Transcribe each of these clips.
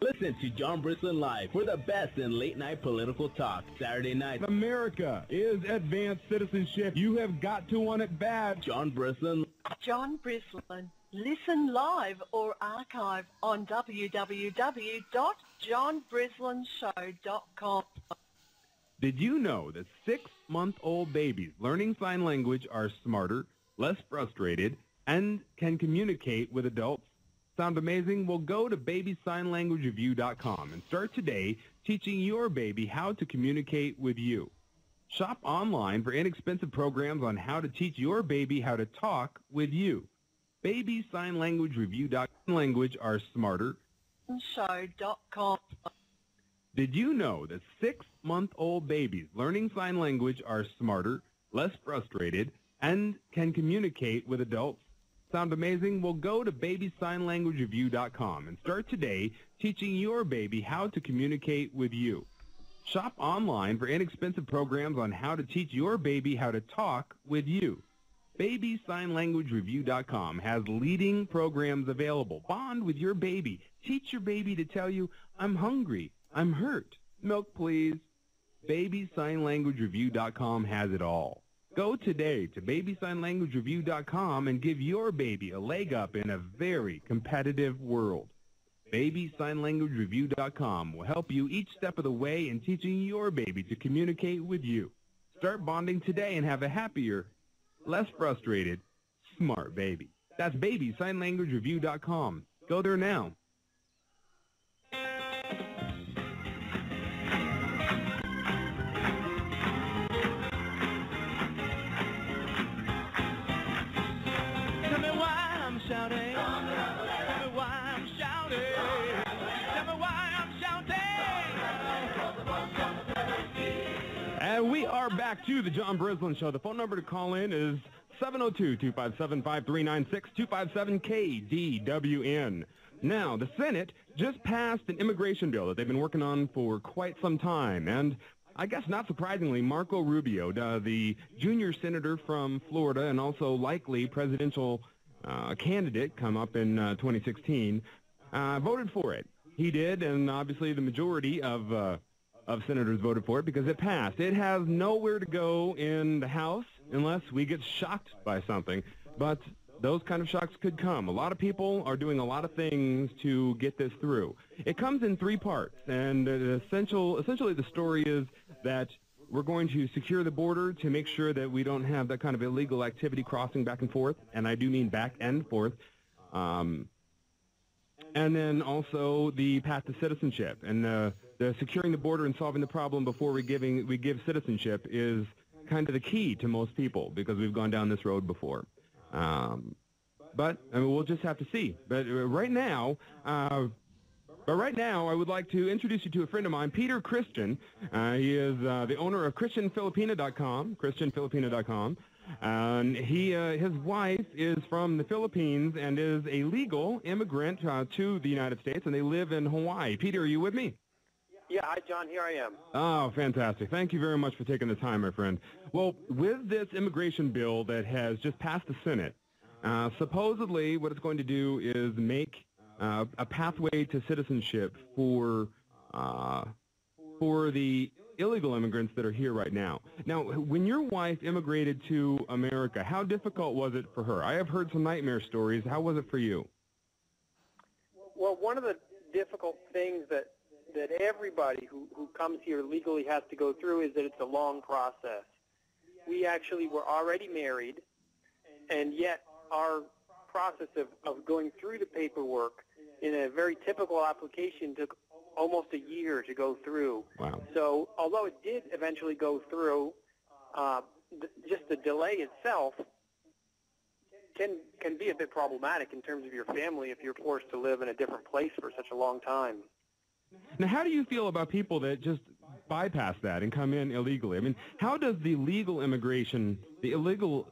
Listen to John Brislin Live for the best in late-night political talk, Saturday night. America is advanced citizenship. You have got to want it bad. John Brislin. John Brislin. Listen live or archive on www.johnbrislinshow.com. Did you know that 6-month-old babies learning sign language are smarter, less frustrated, and can communicate with adults? Sound amazing? Well, go to babysignlanguagereview.com and start today teaching your baby how to communicate with you. Shop online for inexpensive programs on how to teach your baby how to talk with you. babysignlanguagereview.com. Language are smarter. Show.com. Did you know that 6-month-old babies learning sign language are smarter, less frustrated, and can communicate with adults? Sound amazing? Well, go to babysignlanguagereview.com and start today teaching your baby how to communicate with you. Shop online for inexpensive programs on how to teach your baby how to talk with you. BabySignLanguageReview.com has leading programs available. Bond with your baby. Teach your baby to tell you, I'm hungry, I'm hurt, milk please. BabySignLanguageReview.com has it all. Go today to BabySignLanguageReview.com and give your baby a leg up in a very competitive world. BabySignLanguageReview.com will help you each step of the way in teaching your baby to communicate with you. Start bonding today and have a happier, less frustrated, smart baby. That's babysignlanguagereview.com. Go there now. Tell me why I'm shouting. Tell me why I'm shouting. Tell me why I'm shouting. And we are back to the John Brislin Show. The phone number to call in is 702-257-5396, 257-KDWN. Now, the Senate just passed an immigration bill that they've been working on for quite some time. And I guess not surprisingly, Marco Rubio, the junior senator from Florida and also likely presidential candidate come up in 2016, voted for it. He did, and obviously the majority of senators voted for it because it passed. It has nowhere to go in the House unless we get shocked by something. But those kind of shocks could come. A lot of people are doing a lot of things to get this through. It comes in 3 parts, and essentially the story is that we're going to secure the border to make sure that we don't have that kind of illegal activity crossing back and forth, and I do mean back and forth. And then also the path to citizenship, and the securing the border and solving the problem before we give citizenship is kind of the key to most people because we've gone down this road before. But I mean, we'll just have to see. But right now, I would like to introduce you to a friend of mine, Peter Christian. He is the owner of ChristianFilipina.com, ChristianFilipina.com. And his wife is from the Philippines and is a legal immigrant to the United States, and they live in Hawaii. Peter, are you with me? Yeah, hi, John. Here I am. Oh, fantastic. Thank you very much for taking the time, my friend. Well, with this immigration bill that has just passed the Senate, supposedly what it's going to do is make a pathway to citizenship for the illegal immigrants that are here right now. Now, when your wife immigrated to America, how difficult was it for her? I have heard some nightmare stories. How was it for you? Well, one of the difficult things that everybody who comes here legally has to go through is that it's a long process. We actually were already married, and yet our process of going through the paperwork in a very typical application took almost a year to go through. Wow. So although it did eventually go through, just the delay itself can be a bit problematic in terms of your family if you're forced to live in a different place for such a long time. Now, how do you feel about people that just bypass that and come in illegally? I mean, how does the legal immigration, the legal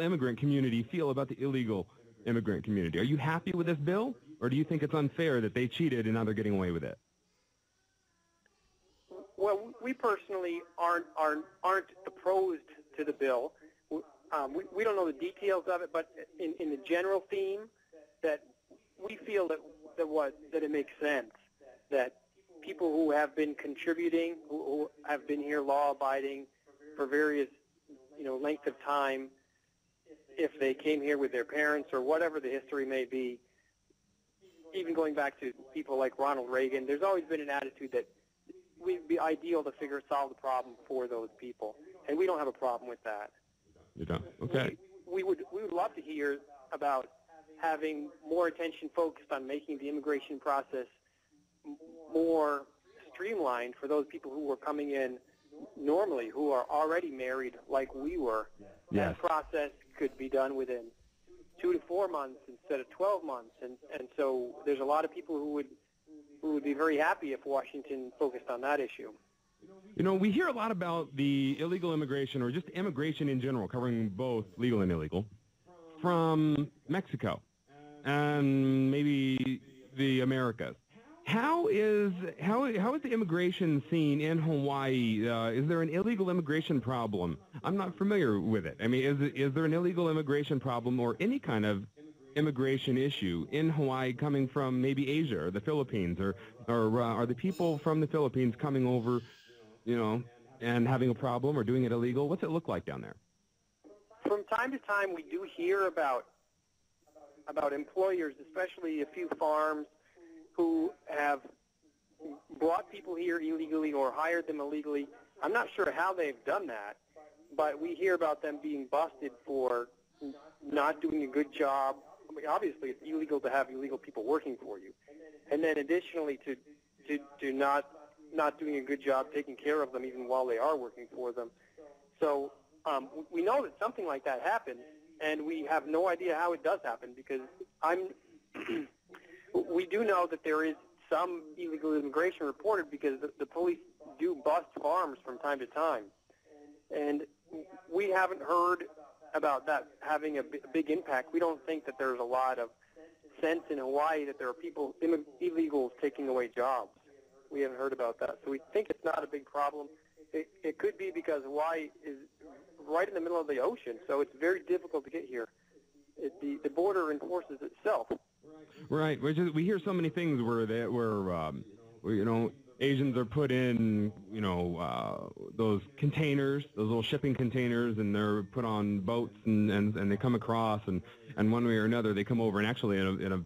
immigrant community feel about the illegal immigrant community? Are you happy with this bill, or do you think it's unfair that they cheated and now they're getting away with it? Well, we personally aren't opposed to the bill. We don't know the details of it, but in the general theme, that we feel that hope that that it makes sense that people who have been contributing, who have been here law-abiding for various, length of time, if they came here with their parents or whatever the history may be, even going back to people like Ronald Reagan, there's always been an attitude that we'd be ideal to solve the problem for those people, and we don't have a problem with that. You don't? Okay. We would love to hear about having more attention focused on making the immigration process more streamlined for those people who are coming in normally, who are already married like we were. Yes. That process could be done within 2 to 4 months instead of 12 months. And so there's a lot of people who would be very happy if Washington focused on that issue. You know, we hear a lot about the illegal immigration, or just immigration in general, covering both legal and illegal, from Mexico and maybe the Americas. How is the immigration scene in Hawaii? Is there an illegal immigration problem? I'm not familiar with it. I mean, is there an illegal immigration problem or any kind of immigration issue in Hawaii coming from maybe Asia or the Philippines, or are the people from the Philippines coming over, and having a problem or doing it illegal? What's it look like down there? From time to time, we do hear about employers, especially a few farms, who have brought people here illegally or hired them illegally. I'm not sure how they've done that, but we hear about them being busted for not doing a good job. I mean, obviously, it's illegal to have illegal people working for you. And then additionally, to not doing a good job taking care of them even while they are working for them. So we know that something like that happens, and we have no idea how it does happen, because we do know that there is some illegal immigration reported, because the police do bust farms from time to time. And we haven't heard about that having a big impact. We don't think that there's a lot of sense in Hawaii that there are people, illegals, taking away jobs. We haven't heard about that. So we think it's not a big problem. It could be because Hawaii is right in the middle of the ocean, so it's very difficult to get here. The border enforces itself. Right, we hear so many things where Asians are put in, those containers, those little shipping containers, and they're put on boats, and they come across, and one way or another they come over, and actually in a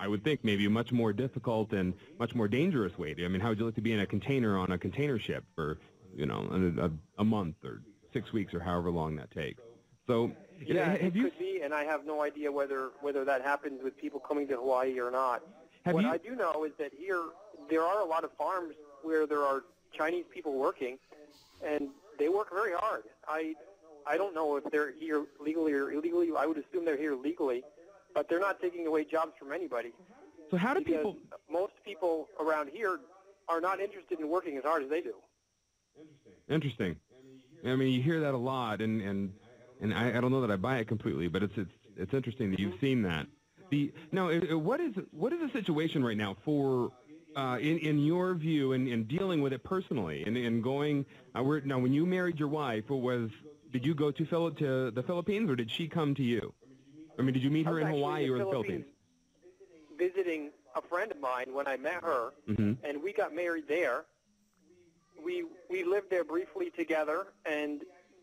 I would think maybe a much more difficult and much more dangerous way. I mean, how would you like to be in a container on a container ship for, a month or 6 weeks or however long that takes? So yeah, could be, and I have no idea whether that happens with people coming to Hawaii or not. What I do know is that here there are a lot of farms where there are Chinese people working, and they work very hard. I don't know if they're here legally or illegally. I would assume they're here legally, but they're not taking away jobs from anybody. So how do people? Most people around here are not interested in working as hard as they do. Interesting. I mean, you hear that a lot, and I don't know that I buy it completely, but it's interesting that you've seen that. What is the situation right now for in your view in dealing with it personally and going? Now, when you married your wife, did you go to the Philippines, or did she come to you? I mean, did you meet her in Hawaii or the Philippines? Visiting a friend of mine when I met her, and we got married there. We lived there briefly together, and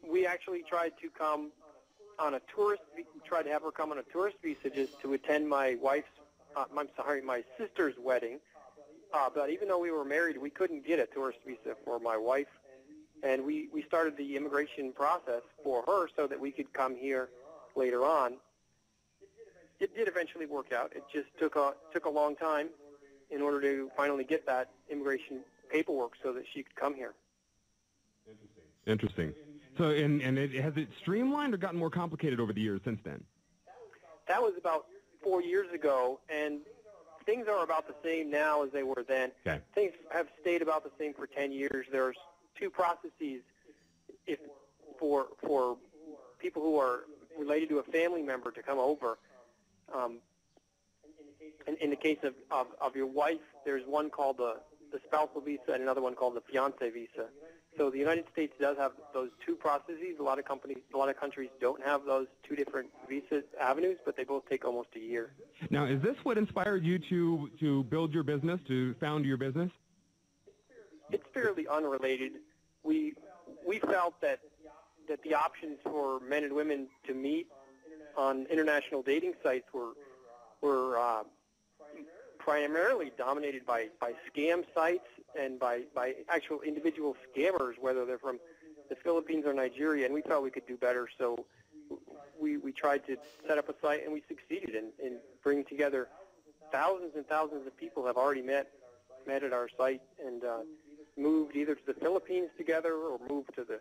we actually tried to have her come on a tourist visa just to attend my sister's wedding. But even though we were married, we couldn't get a tourist visa for my wife, and we started the immigration process for her so that we could come here later on. It did eventually work out. It just took a long time in order to finally get that immigration paperwork so that she could come here. Interesting. So, and has it streamlined or gotten more complicated over the years since then? That was about 4 years ago, and things are about the same now as they were then. Okay. Things have stayed about the same for 10 years. There's two processes for people who are related to a family member to come over. In the case of your wife, there's one called the spousal visa and another one called the fiancé visa. So the United States does have those two processes. A lot of countries don't have those two different visa avenues, but they both take almost a year. Now, is this what inspired you to build your business, to found your business? It's fairly unrelated. We felt that the options for men and women to meet on international dating sites were primarily dominated by scam sites and by actual individual scammers, whether they're from the Philippines or Nigeria, and we thought we could do better. So we tried to set up a site, and we succeeded in bringing together thousands and thousands of people have already met at our site and moved either to the Philippines together or moved to the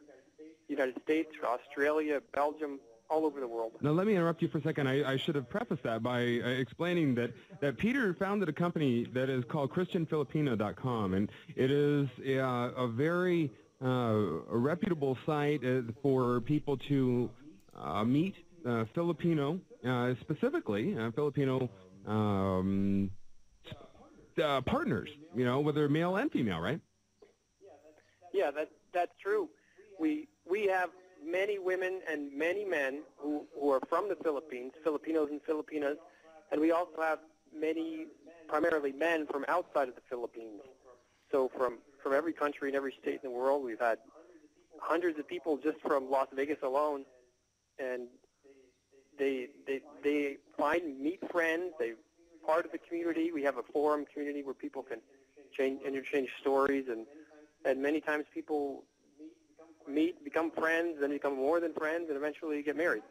United States, Australia, Belgium, all over the world. Now, let me interrupt you for a second. I should have prefaced that by explaining that Peter founded a company that is called ChristianFilipina.com, and it is a very reputable site for people to meet Filipino, specifically Filipino partners, you know, whether male and female, right? Yeah, that's true. We have many women and many men who are from the Philippines, Filipinos and Filipinas, and we also have many, primarily men from outside of the Philippines. So from every country and every state in the world, we've had hundreds of people just from Las Vegas alone, and they meet friends, they're part of the community. We have a forum community where people can interchange stories, and many times people meet, become friends, then become more than friends, and eventually get married.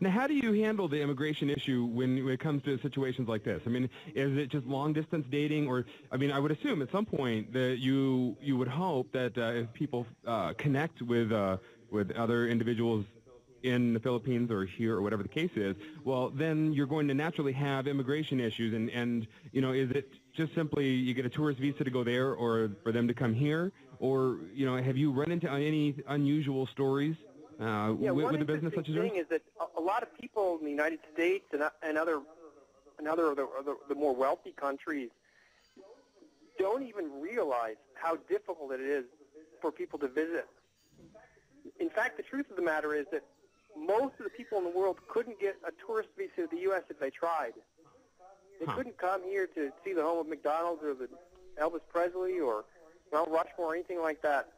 Now, how do you handle the immigration issue when it comes to situations like this? I mean, is it just long-distance dating, or, I mean, I would assume at some point that you would hope that if people connect with other individuals in the Philippines or here or whatever the case is, well, then you're going to naturally have immigration issues, and you know, is it just simply you get a tourist visa to go there or for them to come here? Or, you know, have you run into any unusual stories with a business such as yours? Thing is that a lot of people in the United States and other of the more wealthy countries don't even realize how difficult it is for people to visit. In fact, the truth of the matter is that most of the people in the world couldn't get a tourist visa to the U.S. if they tried. They couldn't come here to see the home of McDonald's or the Elvis Presley or Mount Rushmore or anything like that,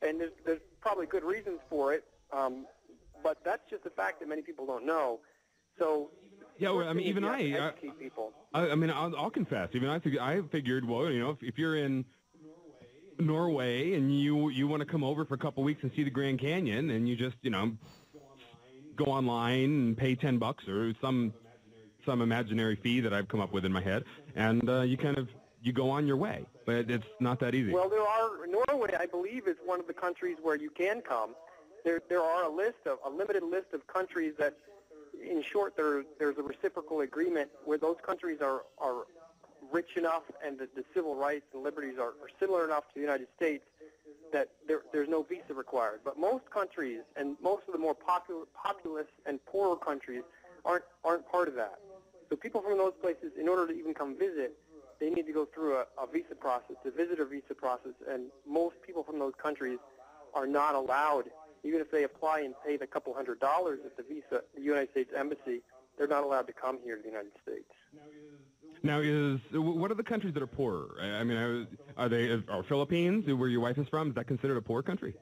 and there's probably good reasons for it, but that's just a fact that many people don't know. So yeah, well, I mean, even I'll confess, even I figured, well, you know, if you're in Norway and you want to come over for a couple weeks and see the Grand Canyon, and you just, you know, go online and pay $10 or some imaginary fee that I've come up with in my head, and you go on your way, but it's not that easy. Well, Norway, I believe, is one of the countries where you can come. There are a limited list of countries that, in short, there's a reciprocal agreement where those countries are rich enough and the civil rights and liberties are similar enough to the United States that there's no visa required. But most countries and most of the more populous and poorer countries aren't part of that. So people from those places, in order to even come visit, they need to go through a visa process, a visitor visa process, and most people from those countries are not allowed, even if they apply and pay the couple $100 at the United States Embassy, they're not allowed to come here to the United States. Now, what are the countries that are poorer? I mean, are Philippines, where your wife is from, is that considered a poor country?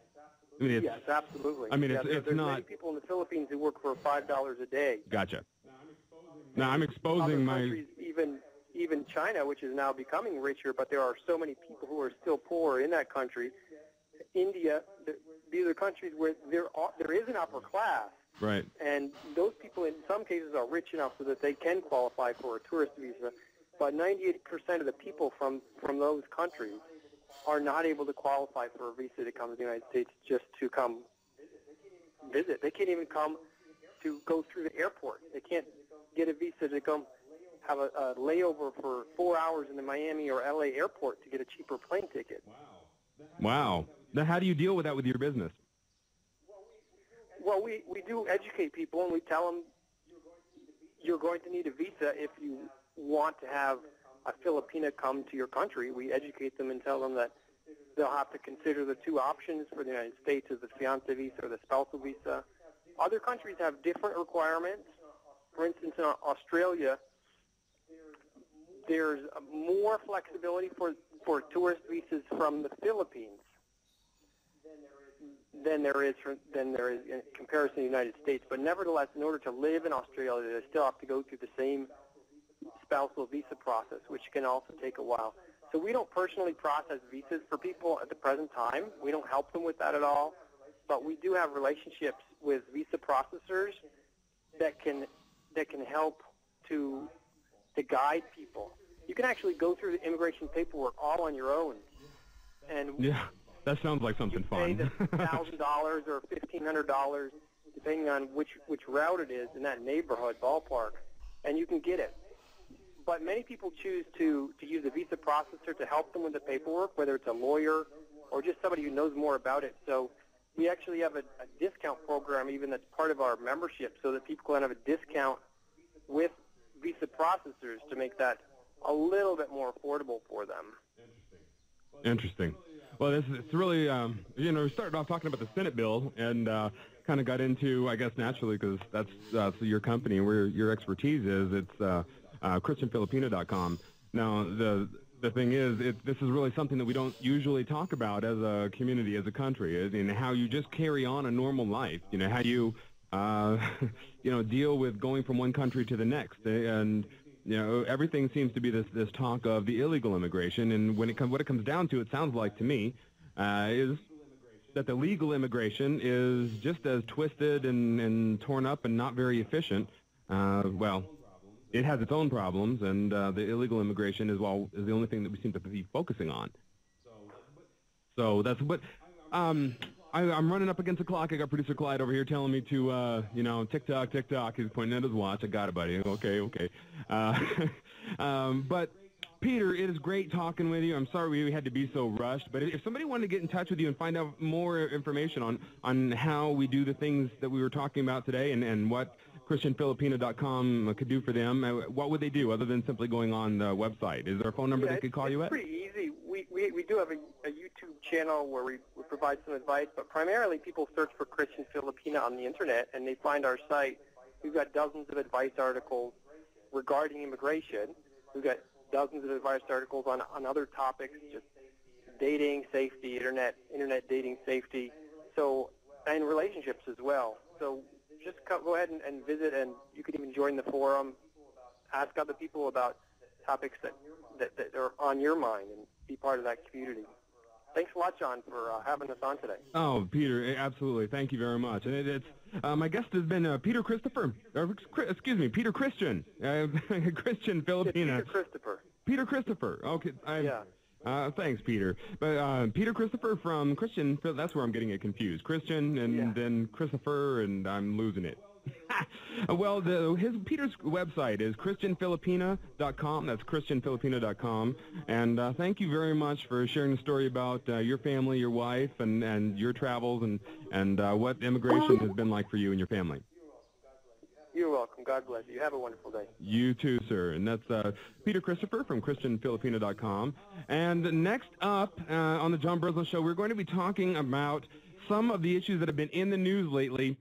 I mean, yes, absolutely. I mean, there's not... many people in the Philippines who work for $5 a day. Gotcha. Now, I'm exposing my... countries, even China, which is now becoming richer, but there are so many people who are still poor in that country. India, these are countries where there is an upper class. Right. And those people in some cases are rich enough so that they can qualify for a tourist visa, but 98% of the people from those countries are not able to qualify for a visa to come to the United States just to come visit. They can't even come to go through the airport. They can't get a visa to come have a layover for 4 hours in the Miami or LA airport to get a cheaper plane ticket. Wow. Now, how do you deal with that with your business? Well, we do educate people, and we tell them you're going to need a visa if you want to have a Filipina come to your country. We educate them and tell them that They'll have to consider the two options for the United States, is the fiancé visa or the spousal visa. Other countries have different requirements. For instance, in Australia, there's more flexibility for tourist visas from the Philippines than there is in comparison to the United States. But nevertheless, in order to live in Australia, they still have to go through the same spousal visa process, which can also take a while. So we don't personally process visas for people at the present time. We don't help them with that at all. But we do have relationships with visa processors that can help to guide people. You can actually go through the immigration paperwork all on your own. And yeah, that sounds like something fun. You pay the $1,000 or $1,500, depending on which route it is in that neighborhood ballpark, and you can get it. But many people choose to use a visa processor to help them with the paperwork, whether it's a lawyer or just somebody who knows more about it. So we actually have a discount program even that's part of our membership, so that people can have a discount with visa processors to make that a little bit more affordable for them. Interesting. Well, it's really, you know, we started off talking about the Senate bill and kind of got into, I guess, naturally, because that's your company, where your expertise is. It's ChristianFilipina.com. Now, the thing is, this is really something that we don't usually talk about as a community, as a country, and how you just carry on a normal life, you know, how you you know, deal with going from one country to the next, and you know, everything seems to be this talk of the illegal immigration. And when what it comes down to, it sounds like to me, is that the legal immigration is just as twisted and torn up and not very efficient. Well, it has its own problems, and the illegal immigration is the only thing that we seem to be focusing on. So that's what. I'm running up against the clock. I got producer Clyde over here telling me to, you know, tick-tock. He's pointing at his watch. I got it, buddy. Okay. But, Peter, it is great talking with you. I'm sorry we had to be so rushed. But if somebody wanted to get in touch with you and find out more information on how we do the things that we were talking about today and what ChristianFilipina.com could do for them, what would they do other than simply going on the website? Is there a phone number they could call you at? Pretty easy. We do have a YouTube channel where we provide some advice, but primarily people search for Christian Filipina on the internet and they find our site. We've got dozens of advice articles regarding immigration. We've got dozens of advice articles on other topics, just dating, safety, internet dating, safety, so, and relationships as well. So just go ahead and visit, and you can even join the forum, ask other people about topics that are on your mind, and be part of that community. Thanks a lot, John, for having us on today. Oh, Peter, absolutely. Thank you very much. And it's my guest has been Peter Christopher. Excuse me, Peter Christian. Christian Filipina. It's Peter Christopher. Peter Christopher. Okay. Yeah. Thanks, Peter. But Peter Christopher from Christian. That's where I'm getting it confused. Christian and then Christopher, and I'm losing it. Well, his Peter's website is ChristianFilipina.com. That's ChristianFilipina.com. And thank you very much for sharing the story about your family, your wife, and your travels, and what immigration has been like for you and your family. You're welcome. God bless you. Have a wonderful day. You too, sir. And that's Peter Christopher from ChristianFilipina.com. And next up on the John Brislin Show, we're going to be talking about some of the issues that have been in the news lately.